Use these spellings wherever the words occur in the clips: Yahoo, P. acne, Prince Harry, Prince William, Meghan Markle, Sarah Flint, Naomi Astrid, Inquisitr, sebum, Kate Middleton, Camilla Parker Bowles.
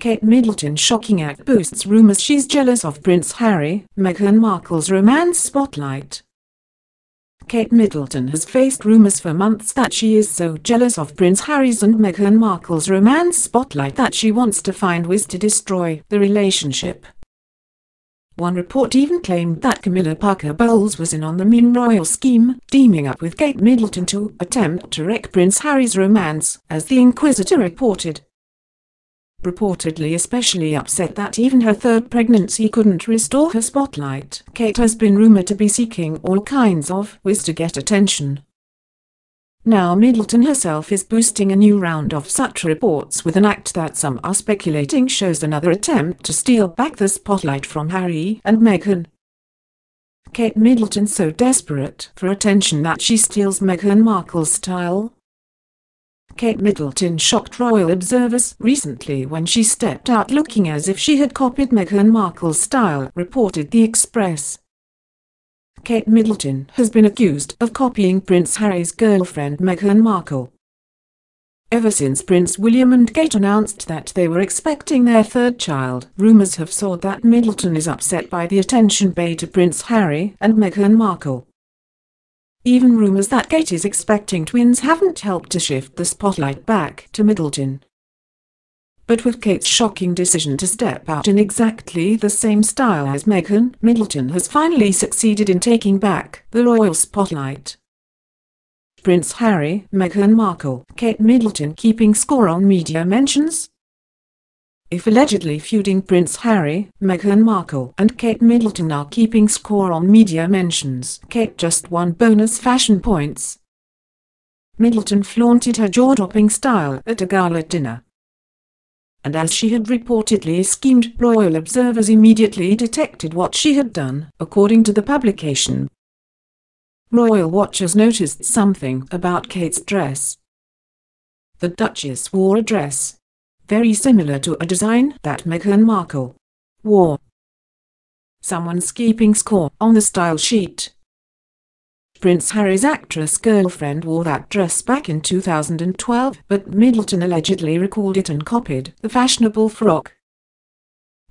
Kate Middleton's shocking act boosts rumors she's jealous of Prince Harry, Meghan Markle's romance spotlight. Kate Middleton has faced rumors for months that she is so jealous of Prince Harry's and Meghan Markle's romance spotlight that she wants to find ways to destroy the relationship. One report even claimed that Camilla Parker Bowles was in on the mean royal scheme, teaming up with Kate Middleton to attempt to wreck Prince Harry's romance, as the Inquisitor reported. Reportedly especially upset that even her third pregnancy couldn't restore her spotlight, Kate has been rumored to be seeking all kinds of ways to get attention. Now Middleton herself is boosting a new round of such reports with an act that some are speculating shows another attempt to steal back the spotlight from Harry and Meghan. Kate Middleton's so desperate for attention that she steals Meghan Markle's style. Kate Middleton shocked royal observers recently when she stepped out looking as if she had copied Meghan Markle's style, reported The Express. Kate Middleton has been accused of copying Prince Harry's girlfriend Meghan Markle. Ever since Prince William and Kate announced that they were expecting their third child, rumors have soared that Middleton is upset by the attention paid to Prince Harry and Meghan Markle. Even rumors that Kate is expecting twins haven't helped to shift the spotlight back to Middleton. But with Kate's shocking decision to step out in exactly the same style as Meghan, Middleton has finally succeeded in taking back the royal spotlight. Prince Harry, Meghan Markle, Kate Middleton keeping score on media mentions. If allegedly feuding Prince Harry, Meghan Markle and Kate Middleton are keeping score on media mentions, Kate just won bonus fashion points. Middleton flaunted her jaw-dropping style at a gala dinner. And as she had reportedly schemed, royal observers immediately detected what she had done, according to the publication. Royal watchers noticed something about Kate's dress. The Duchess wore a dress very similar to a design that Meghan Markle wore. Someone's keeping score on the style sheet. Prince Harry's actress girlfriend wore that dress back in 2012, but Middleton allegedly recalled it and copied the fashionable frock.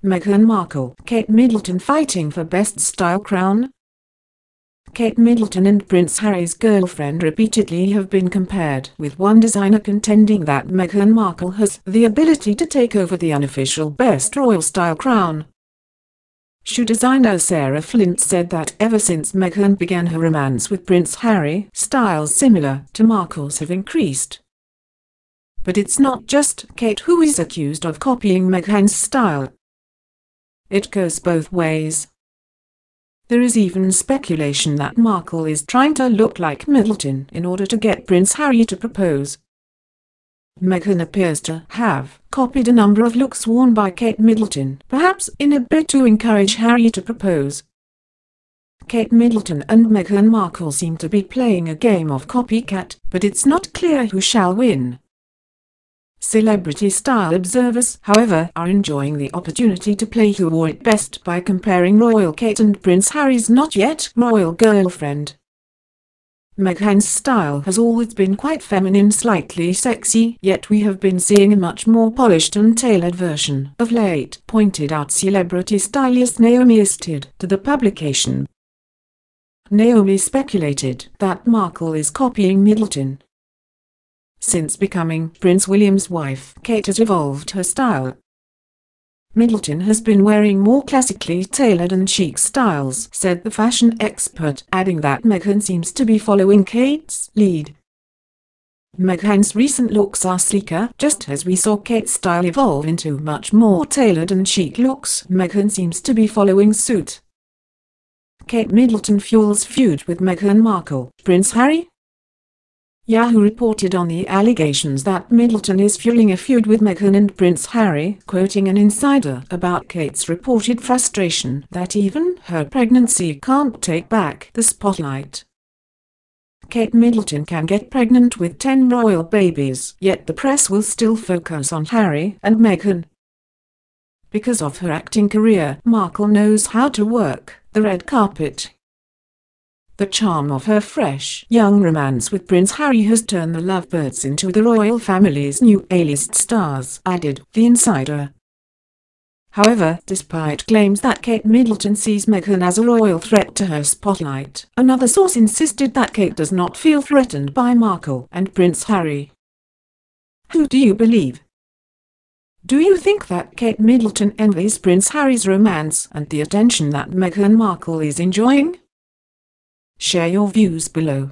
Meghan Markle, Kate Middleton fighting for best style crown. Kate Middleton and Prince Harry's girlfriend repeatedly have been compared, with one designer contending that Meghan Markle has the ability to take over the unofficial best royal style crown. Shoe designer Sarah Flint said that ever since Meghan began her romance with Prince Harry, styles similar to Markle's have increased. But it's not just Kate who is accused of copying Meghan's style. It goes both ways. There is even speculation that Markle is trying to look like Middleton in order to get Prince Harry to propose. Meghan appears to have copied a number of looks worn by Kate Middleton, perhaps in a bid to encourage Harry to propose. Kate Middleton and Meghan Markle seem to be playing a game of copycat, but it's not clear who shall win. Celebrity style observers, however, are enjoying the opportunity to play who wore it best by comparing royal Kate and Prince Harry's not-yet-royal girlfriend. Meghan's style has always been quite feminine, slightly sexy, yet we have been seeing a much more polished and tailored version of late, pointed out celebrity stylist Naomi Astrid to the publication. Naomi speculated that Markle is copying Middleton. Since becoming Prince William's wife, Kate has evolved her style. Middleton has been wearing more classically tailored and chic styles, said the fashion expert, adding that Meghan seems to be following Kate's lead. Meghan's recent looks are sleeker, just as we saw Kate's style evolve into much more tailored and chic looks. Meghan seems to be following suit. Kate Middleton fuels feud with Meghan Markle, Prince Harry. Yahoo reported on the allegations that Middleton is fueling a feud with Meghan and Prince Harry, quoting an insider about Kate's reported frustration that even her pregnancy can't take back the spotlight. Kate Middleton can get pregnant with 10 royal babies, yet the press will still focus on Harry and Meghan. Because of her acting career, Markle knows how to work the red carpet. The charm of her fresh, young romance with Prince Harry has turned the lovebirds into the royal family's new A-list stars, added the insider. However, despite claims that Kate Middleton sees Meghan as a royal threat to her spotlight, another source insisted that Kate does not feel threatened by Markle and Prince Harry. Who do you believe? Do you think that Kate Middleton envies Prince Harry's romance and the attention that Meghan Markle is enjoying? Share your views below.